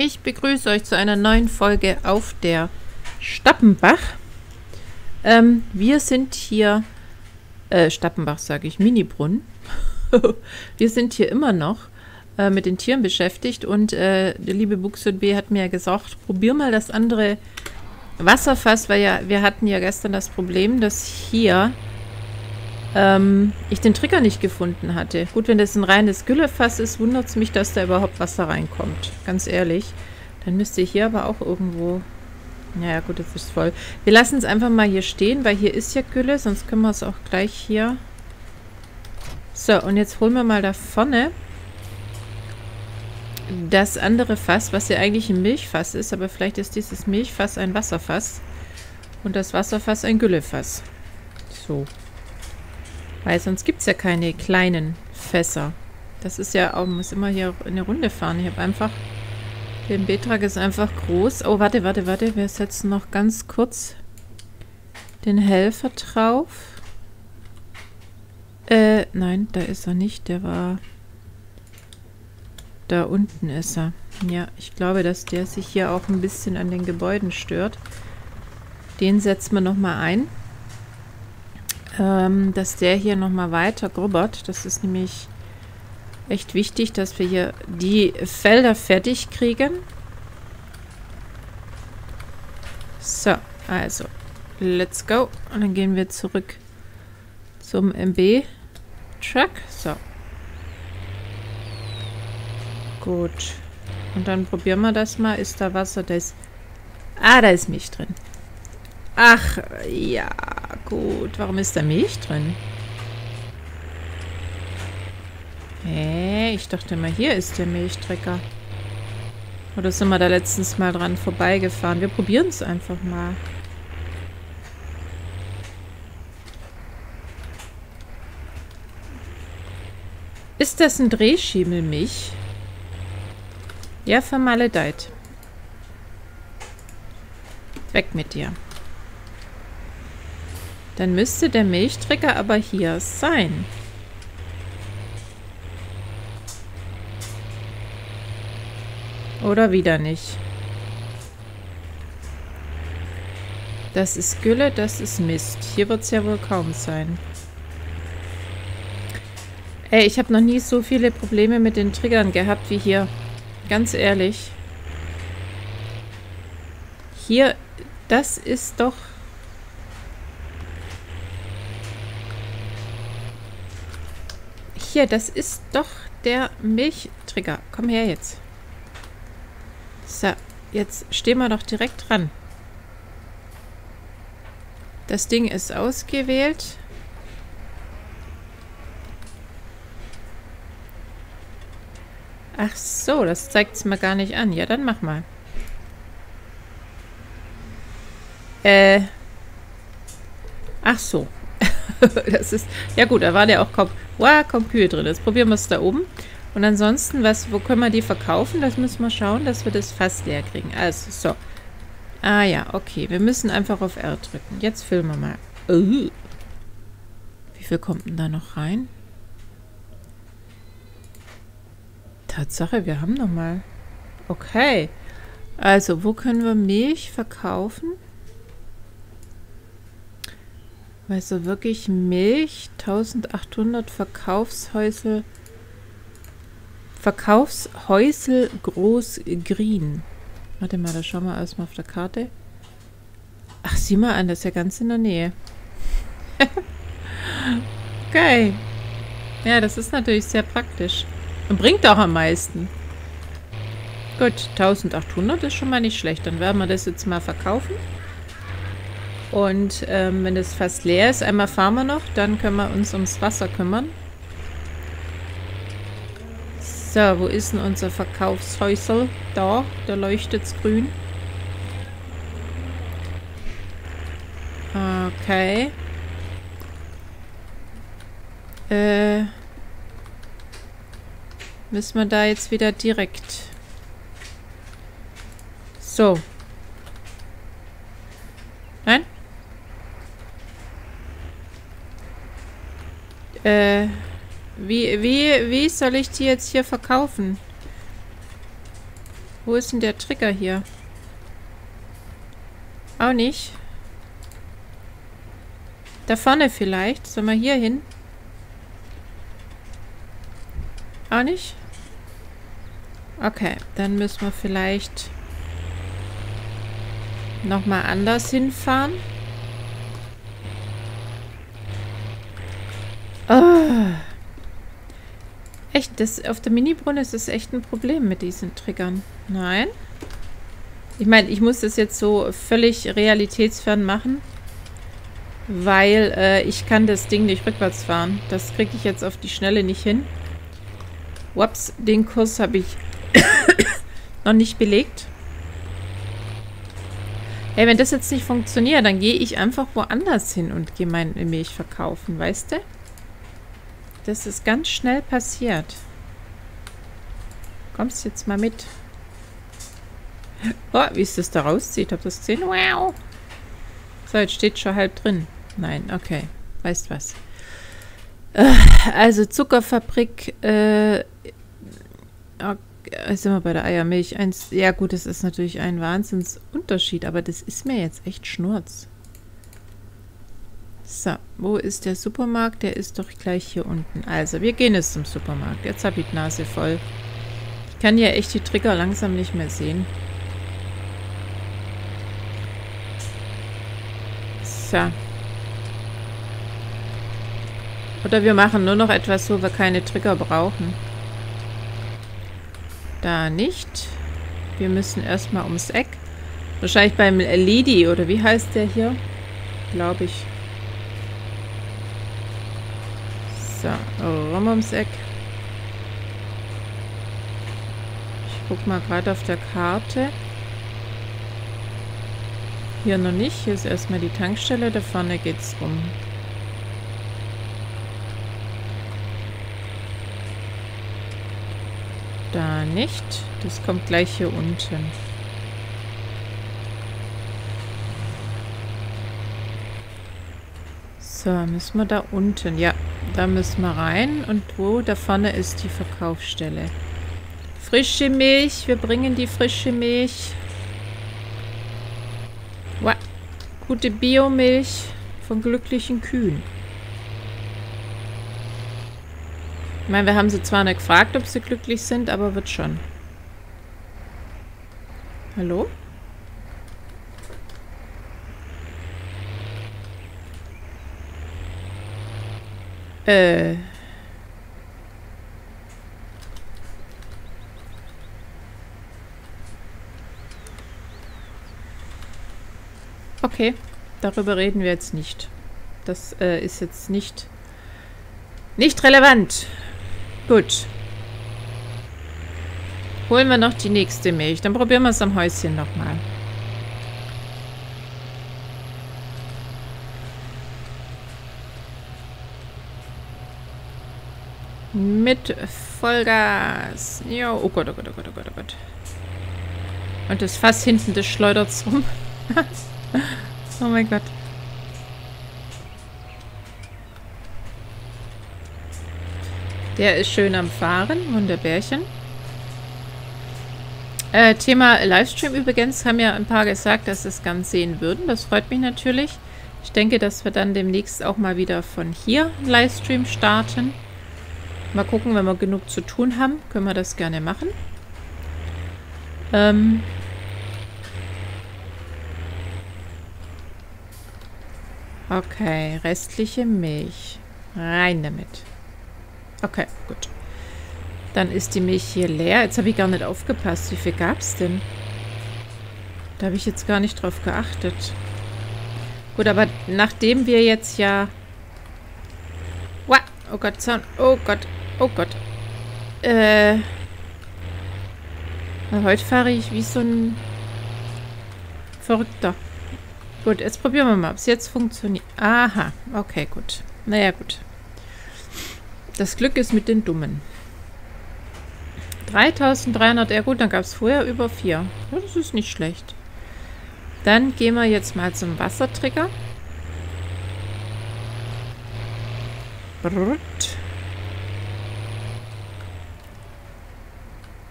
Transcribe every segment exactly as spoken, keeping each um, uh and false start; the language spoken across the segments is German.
Ich begrüße euch zu einer neuen Folge auf der Stappenbach. Ähm, wir sind hier, äh, Stappenbach sage ich, Minibrunn. Wir sind hier immer noch äh, mit den Tieren beschäftigt und äh, der liebe Buxund B hat mir ja gesagt, probier mal das andere Wasserfass, weil ja, wir hatten ja gestern das Problem, dass hier ähm, ich den Trigger nicht gefunden hatte. Gut, wenn das ein reines Güllefass ist, wundert es mich, dass da überhaupt Wasser reinkommt. Ganz ehrlich. Dann müsste hier aber auch irgendwo... Naja, gut, jetzt ist es voll. Wir lassen es einfach mal hier stehen, weil hier ist ja Gülle, sonst können wir es auch gleich hier... So, und jetzt holen wir mal da vorne das andere Fass, was ja eigentlich ein Milchfass ist, aber vielleicht ist dieses Milchfass ein Wasserfass und das Wasserfass ein Güllefass. So. Weil sonst gibt es ja keine kleinen Fässer. Das ist ja auch, muss immer hier eine Runde fahren. Ich habe einfach, der M B-Truck ist einfach groß. Oh, warte, warte, warte. Wir setzen noch ganz kurz den Helfer drauf. Äh, nein, da ist er nicht. Der war... Da unten ist er. Ja, ich glaube, dass der sich hier auch ein bisschen an den Gebäuden stört. Den setzen wir nochmal ein. Ähm, dass der hier nochmal weiter grubbert. Das ist nämlich echt wichtig, dass wir hier die Felder fertig kriegen. So, also, let's go. Und dann gehen wir zurück zum M B-Truck. So. Gut. Und dann probieren wir das mal. Ist da Wasser? Da ist... Ah, da ist Milch drin. Ach, ja, gut. Warum ist da Milch drin? Hä? Ich dachte mal, hier ist der Milchtrecker. Oder sind wir da letztens mal dran vorbeigefahren? Wir probieren es einfach mal. Ist das ein Drehschiemelmilch? Ja, vermaledeit. Weg mit dir. Dann müsste der Milchträger aber hier sein. Oder wieder nicht. Das ist Gülle, das ist Mist. Hier wird es ja wohl kaum sein. Ey, ich habe noch nie so viele Probleme mit den Triggern gehabt wie hier. Ganz ehrlich. Hier, das ist doch... Hier, das ist doch der Milchtrigger. Komm her jetzt. So, jetzt stehen wir doch direkt dran. Das Ding ist ausgewählt. Ach so, das zeigt es mir gar nicht an. Ja, dann mach mal. Äh. Ach so. Das ist... Ja gut, da war ja auch kaum... Wow, kaum Kühe drin. Jetzt probieren wir es da oben. Und ansonsten, was, wo können wir die verkaufen? Das müssen wir schauen, dass wir das Fass leer kriegen. Also, so. Ah ja, okay. Wir müssen einfach auf R drücken. Jetzt füllen wir mal. Uh. Wie viel kommt denn da noch rein? Tatsache, wir haben noch mal. Okay. Also, wo können wir Milch verkaufen? Also wirklich Milch. eintausendachthundert Verkaufshäusel. Verkaufshäusel Großgrün. Warte mal, da schauen wir erstmal auf der Karte. Ach, sieh mal an, das ist ja ganz in der Nähe. Okay. Ja, das ist natürlich sehr praktisch. Und bringt auch am meisten. Gut, eintausendachthundert ist schon mal nicht schlecht. Dann werden wir das jetzt mal verkaufen. Und ähm, wenn das fast leer ist, einmal fahren wir noch. Dann können wir uns ums Wasser kümmern. So, wo ist denn unser Verkaufshäusel? Da, da leuchtet es grün. Okay. Äh... Müssen wir da jetzt wieder direkt. So. Nein? Äh, wie, wie, wie soll ich die jetzt hier verkaufen? Wo ist denn der Trigger hier? Auch nicht. Da vorne vielleicht. Sollen wir hier hin? Auch nicht? Okay, dann müssen wir vielleicht nochmal anders hinfahren. Oh. Echt, das, auf der Minibrunn ist das echt ein Problem mit diesen Triggern. Nein. Ich meine, ich muss das jetzt so völlig realitätsfern machen, weil äh, ich kann das Ding nicht rückwärts fahren. Das kriege ich jetzt auf die Schnelle nicht hin. Ups, den Kurs habe ich noch nicht belegt. Hey, wenn das jetzt nicht funktioniert, dann gehe ich einfach woanders hin und gehe meine Milch verkaufen, weißt du? Das ist ganz schnell passiert. Kommst jetzt mal mit. Oh, wie es das da rauszieht. Habt ihr das gesehen? Wow. So, jetzt steht schon halb drin. Nein, okay. Weißt was. Äh, also Zuckerfabrik. Äh, okay, sind wir bei der Eiermilch. Eins, ja gut, das ist natürlich ein Wahnsinnsunterschied, aber das ist mir jetzt echt Schnurz. So, wo ist der Supermarkt? Der ist doch gleich hier unten. Also, wir gehen jetzt zum Supermarkt. Jetzt habe ich die Nase voll. Ich kann ja echt die Trigger langsam nicht mehr sehen. So. Oder wir machen nur noch etwas, wo wir keine Trigger brauchen. Da nicht. Wir müssen erstmal ums Eck. Wahrscheinlich beim Lidi, oder wie heißt der hier? Glaube ich. So, rum ums Eck. Ich guck mal gerade auf der Karte. Hier noch nicht. Hier ist erstmal die Tankstelle. Da vorne geht's rum. Da nicht. Das kommt gleich hier unten. So, müssen wir da unten. Ja. Da müssen wir rein. Und wo? Da vorne ist die Verkaufsstelle. Frische Milch. Wir bringen die frische Milch. Wow. Gute Biomilch von glücklichen Kühen. Ich meine, wir haben sie zwar nicht gefragt, ob sie glücklich sind, aber wird schon. Hallo? Äh. Okay, darüber reden wir jetzt nicht. Das äh, ist jetzt nicht, nicht relevant. Gut. Holen wir noch die nächste Milch. Dann probieren wir es am Häuschen nochmal. Mit Vollgas. Jo. Oh Gott, oh Gott, oh Gott, oh Gott, oh Gott. Und das Fass hinten, das schleudert rum. Oh mein Gott. Der ist schön am Fahren. Wunderbärchen. Äh, Thema Livestream übrigens. Haben ja ein paar gesagt, dass sie es gern sehen würden. Das freut mich natürlich. Ich denke, dass wir dann demnächst auch mal wieder von hier einen Livestream starten. Mal gucken, wenn wir genug zu tun haben, können wir das gerne machen. Ähm okay, restliche Milch. Rein damit. Okay, gut. Dann ist die Milch hier leer. Jetzt habe ich gar nicht aufgepasst. Wie viel gab es denn? Da habe ich jetzt gar nicht drauf geachtet. Gut, aber nachdem wir jetzt ja... Oh Gott, Zaun. Oh Gott. Oh Gott. Äh. Na, heute fahre ich wie so ein Verrückter. Gut, jetzt probieren wir mal, ob es jetzt funktioniert. Aha. Okay, gut. Naja, gut. Das Glück ist mit den Dummen. dreitausenddreihundert. Ja gut, dann gab es vorher über vier. Ja, das ist nicht schlecht. Dann gehen wir jetzt mal zum Wassertrigger.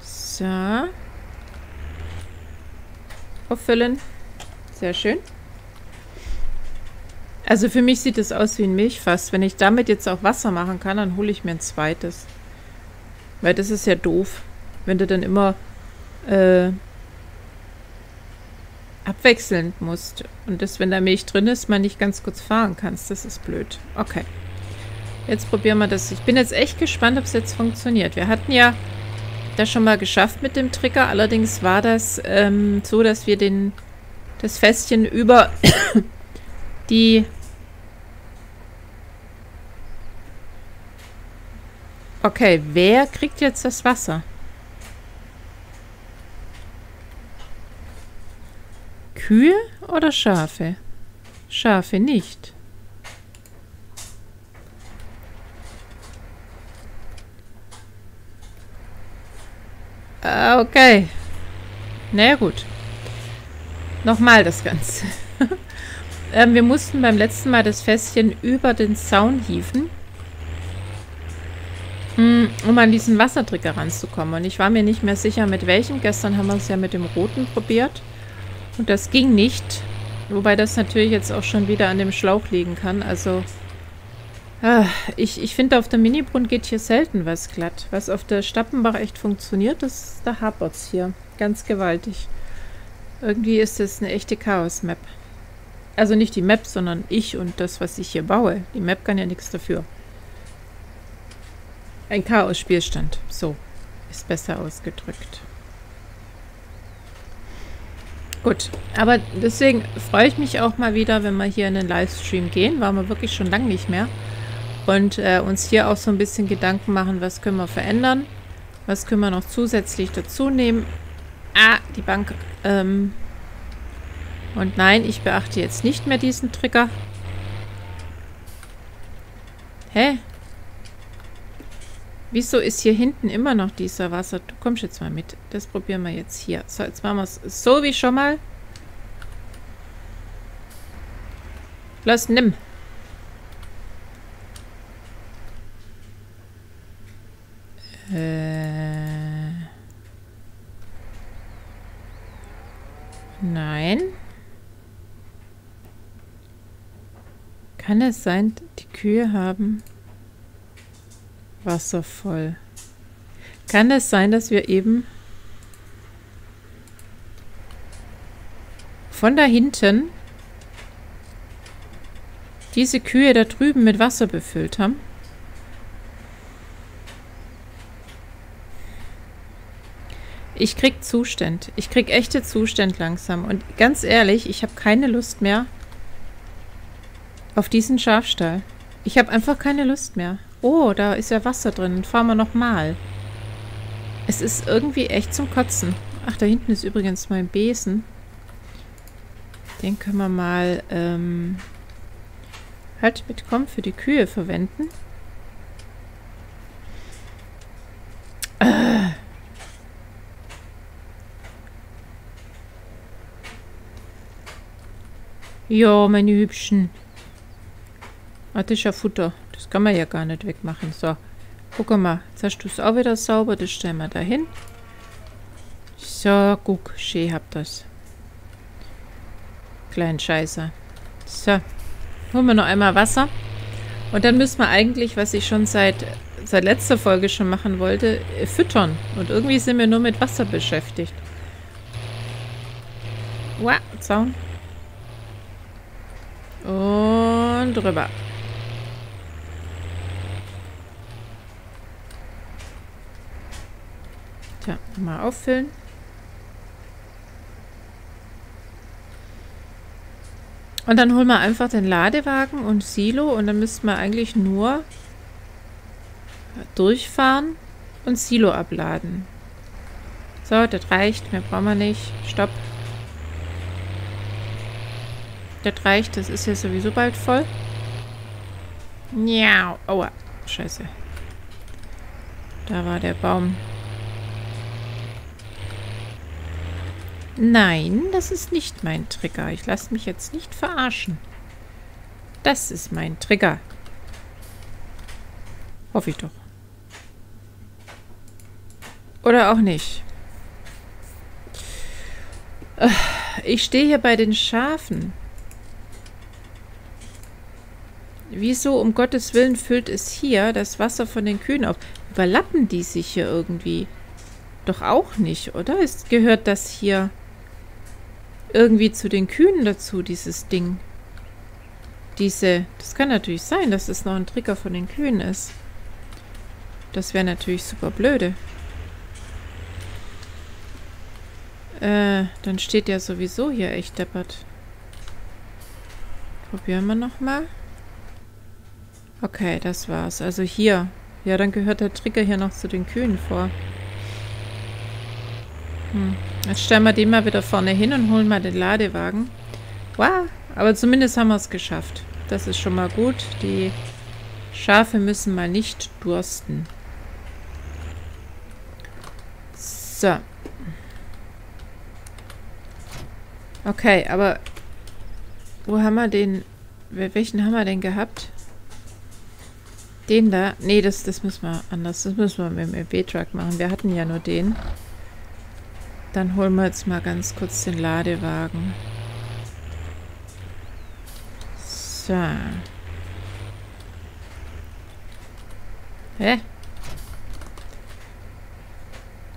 So. auffüllen. Sehr schön. Also für mich sieht es aus wie ein Milchfass. Wenn ich damit jetzt auch Wasser machen kann, dann hole ich mir ein zweites. Weil das ist ja doof, wenn du dann immer äh, abwechselnd musst. Und das, wenn da Milch drin ist, man nicht ganz kurz fahren kannst. Das ist blöd. Okay. Jetzt probieren wir das. Ich bin jetzt echt gespannt, ob es jetzt funktioniert. Wir hatten ja das schon mal geschafft mit dem Trigger. Allerdings war das ähm, so, dass wir den das Fässchen über die... Okay, wer kriegt jetzt das Wasser? Kühe oder Schafe? Schafe nicht. Ah, okay. Na gut. Nochmal das Ganze. ähm, wir mussten beim letzten Mal das Fässchen über den Zaun hieven, um an diesen Wassertrigger ranzukommen. Und ich war mir nicht mehr sicher, mit welchem. Gestern haben wir es ja mit dem roten probiert. Und das ging nicht. Wobei das natürlich jetzt auch schon wieder an dem Schlauch liegen kann. Also, äh, ich, ich finde, auf der Minibrunn geht hier selten was glatt. Was auf der Stappenbach echt funktioniert, das, da hapert es hier. Ganz gewaltig. Irgendwie ist das eine echte Chaos-Map. Also nicht die Map, sondern ich und das, was ich hier baue. Die Map kann ja nichts dafür. Ein Chaos-Spielstand. So. Ist besser ausgedrückt. Gut. Aber deswegen freue ich mich auch mal wieder, wenn wir hier in den Livestream gehen. Waren wir wirklich schon lange nicht mehr. Und äh, uns hier auch so ein bisschen Gedanken machen, was können wir verändern. Was können wir noch zusätzlich dazu nehmen. Ah, die Bank. Ähm Und nein, ich beachte jetzt nicht mehr diesen Trigger. Hä? Wieso ist hier hinten immer noch dieser Wasser? Du kommst jetzt mal mit. Das probieren wir jetzt hier. So, jetzt machen wir es so wie schon mal. Los, nimm. Äh. Nein. Kann es sein, die Kühe haben... Wasser voll. Kann es sein, dass wir eben von da hinten diese Kühe da drüben mit Wasser befüllt haben? Ich krieg Zustand. Ich krieg echte Zustand langsam. Und ganz ehrlich, ich habe keine Lust mehr auf diesen Schafstall. Ich habe einfach keine Lust mehr. Oh, da ist ja Wasser drin. Dann fahren wir nochmal. Es ist irgendwie echt zum Kotzen. Ach, da hinten ist übrigens mein Besen. Den können wir mal ähm, halt mit komm für die Kühe verwenden. Äh. Ja, meine Hübschen. Ah, das ist ja Futter. Das kann man ja gar nicht wegmachen. So, guck mal. Jetzt hast du es auch wieder sauber. Das stellen wir da hin. So, guck. Schön habt das. Kleinen Scheißer. So, holen wir noch einmal Wasser. Und dann müssen wir eigentlich, was ich schon seit, seit letzter Folge schon machen wollte, füttern. Und irgendwie sind wir nur mit Wasser beschäftigt. Wow, Zaun. Und rüber. Tja, mal auffüllen. Und dann holen wir einfach den Ladewagen und Silo und dann müssten wir eigentlich nur durchfahren und Silo abladen. So, das reicht. Mehr brauchen wir nicht. Stopp. Das reicht. Das ist ja sowieso bald voll. Miau. Aua. Scheiße. Da war der Baum. Nein, das ist nicht mein Trigger. Ich lasse mich jetzt nicht verarschen. Das ist mein Trigger. Hoffe ich doch. Oder auch nicht. Ich stehe hier bei den Schafen. Wieso um Gottes Willen füllt es hier das Wasser von den Kühen auf? Überlappen die sich hier irgendwie? Doch auch nicht, oder? Ist, gehört das hier irgendwie zu den Kühen dazu, dieses Ding? Diese, das kann natürlich sein, dass das noch ein Trigger von den Kühen ist. Das wäre natürlich super blöde. Äh, dann steht ja sowieso hier echt deppert. Probieren wir nochmal. Okay, das war's. Also hier. Ja, dann gehört der Trigger hier noch zu den Kühen vor. Hm. Jetzt stellen wir den mal wieder vorne hin und holen mal den Ladewagen. Wow. Aber zumindest haben wir es geschafft. Das ist schon mal gut. Die Schafe müssen mal nicht dursten. So. Okay, aber wo haben wir den... Welchen haben wir denn gehabt? Den da? Nee, das, das müssen wir anders. Das müssen wir mit dem E B-Truck machen. Wir hatten ja nur den. Dann holen wir jetzt mal ganz kurz den Ladewagen. So. Hä?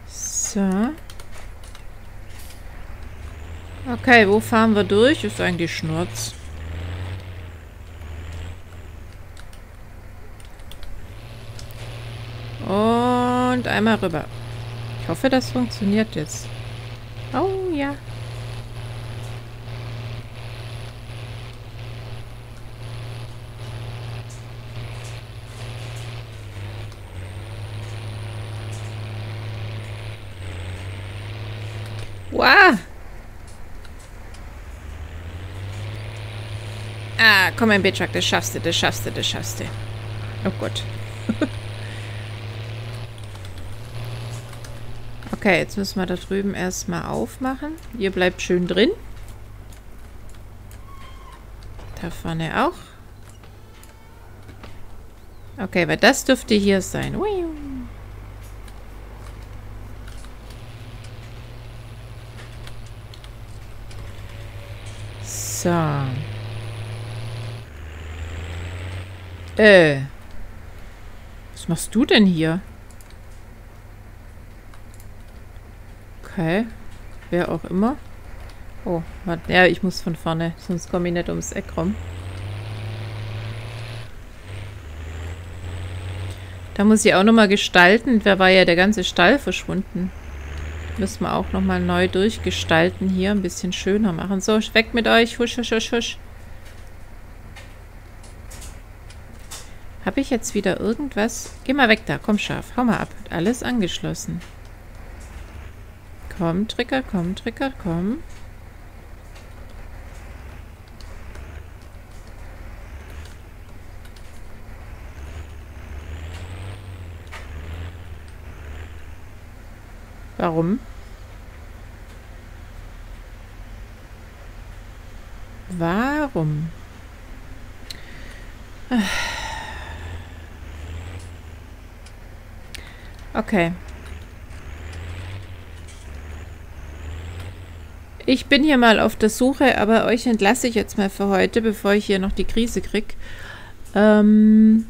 So. Okay, wo fahren wir durch? Ist eigentlich Schnurz. Und einmal rüber. Ich hoffe, das funktioniert jetzt. Oh, ja. Wow. Ah, komm, ein M B-Truck, das schaffst du, das schaffst du, das schaffst du. Oh Gott. Okay, jetzt müssen wir da drüben erstmal aufmachen. Ihr bleibt schön drin. Da vorne auch. Okay, weil das dürfte hier sein. Ui. So. Äh. Was machst du denn hier? Okay. Wer auch immer. Oh, warte. Ja, ich muss von vorne, sonst komme ich nicht ums Eck rum. Da muss ich auch nochmal gestalten. Da war ja der ganze Stall verschwunden. Müssen wir auch nochmal neu durchgestalten hier. Ein bisschen schöner machen. So, weg mit euch. Husch, husch, husch, husch. Habe ich jetzt wieder irgendwas? Geh mal weg da. Komm, Schaf. Hau mal ab. Hat alles angeschlossen. Komm, Trigger, komm, Trigger, komm. Warum? Warum? Okay. Ich bin hier mal auf der Suche, aber euch entlasse ich jetzt mal für heute, bevor ich hier noch die Krise kriege. Ähm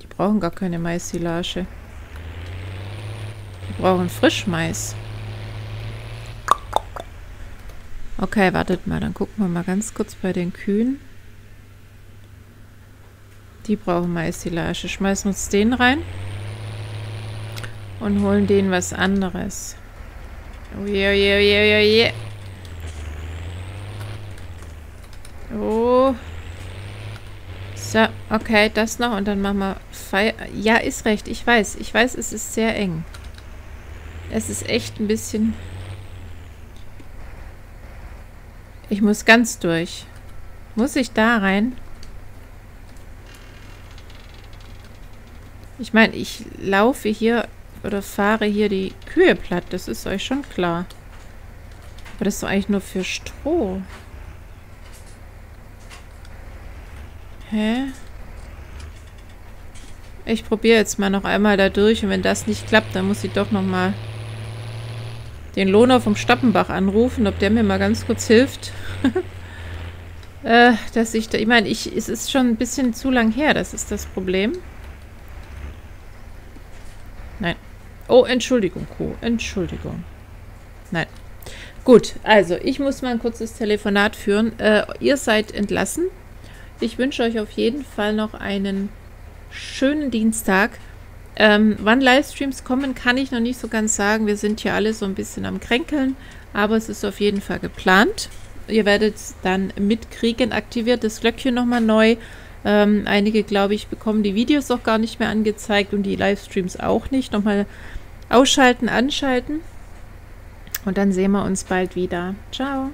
die brauchen gar keine Mais-Silage. Die brauchen Frischmais. Okay, wartet mal, dann gucken wir mal ganz kurz bei den Kühen. Die brauchen Mais-Silage. Schmeißen wir uns den rein und holen denen was anderes. Oh je, oh je, oh je, oh je. Oh. So, okay, das noch und dann machen wir Feier. Ja, ist recht, ich weiß. Ich weiß, es ist sehr eng. Es ist echt ein bisschen... Ich muss ganz durch. Muss ich da rein? Ich meine, ich laufe hier... Oder fahre hier die Kühe platt. Das ist euch schon klar. Aber das ist doch eigentlich nur für Stroh. Hä? Ich probiere jetzt mal noch einmal da durch. Und wenn das nicht klappt, dann muss ich doch nochmal den Lohner vom Stappenbach anrufen, ob der mir mal ganz kurz hilft. äh, dass ich da, ich meine, ich, es ist schon ein bisschen zu lang her, das ist das Problem. Nein. Oh, Entschuldigung, Co. Entschuldigung. Nein. Gut, also ich muss mal ein kurzes Telefonat führen. Äh, ihr seid entlassen. Ich wünsche euch auf jeden Fall noch einen schönen Dienstag. Ähm, wann Livestreams kommen, kann ich noch nicht so ganz sagen. Wir sind hier alle so ein bisschen am Kränkeln, aber es ist auf jeden Fall geplant. Ihr werdet dann mitkriegen. Aktiviert das Glöckchen nochmal neu. Ähm, einige, glaube ich, bekommen die Videos auch gar nicht mehr angezeigt und die Livestreams auch nicht. Nochmal ausschalten, anschalten. Und dann sehen wir uns bald wieder. Ciao!